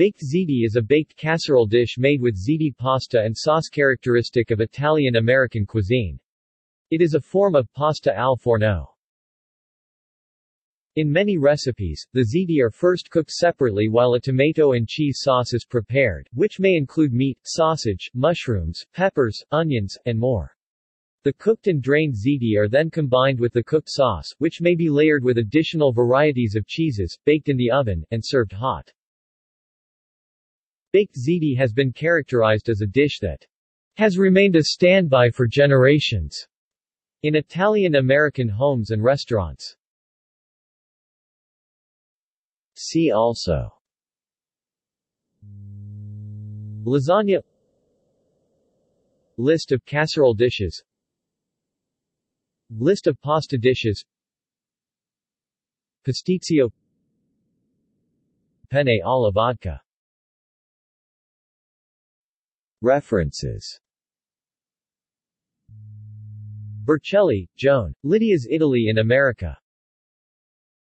Baked ziti is a baked casserole dish made with ziti pasta and sauce characteristic of Italian-American cuisine. It is a form of pasta al forno. In many recipes, the ziti are first cooked separately while a tomato and cheese sauce is prepared, which may include meat, sausage, mushrooms, peppers, onions, and more. The cooked and drained ziti are then combined with the cooked sauce, which may be layered with additional varieties of cheeses, baked in the oven, and served hot. Baked ziti has been characterized as a dish that has remained a standby for generations in Italian-American homes and restaurants. See also: Lasagna, List of casserole dishes, List of pasta dishes, Pasticcio, Penne alla vodka. References. Burchelli, Joan. Lydia's Italy in America.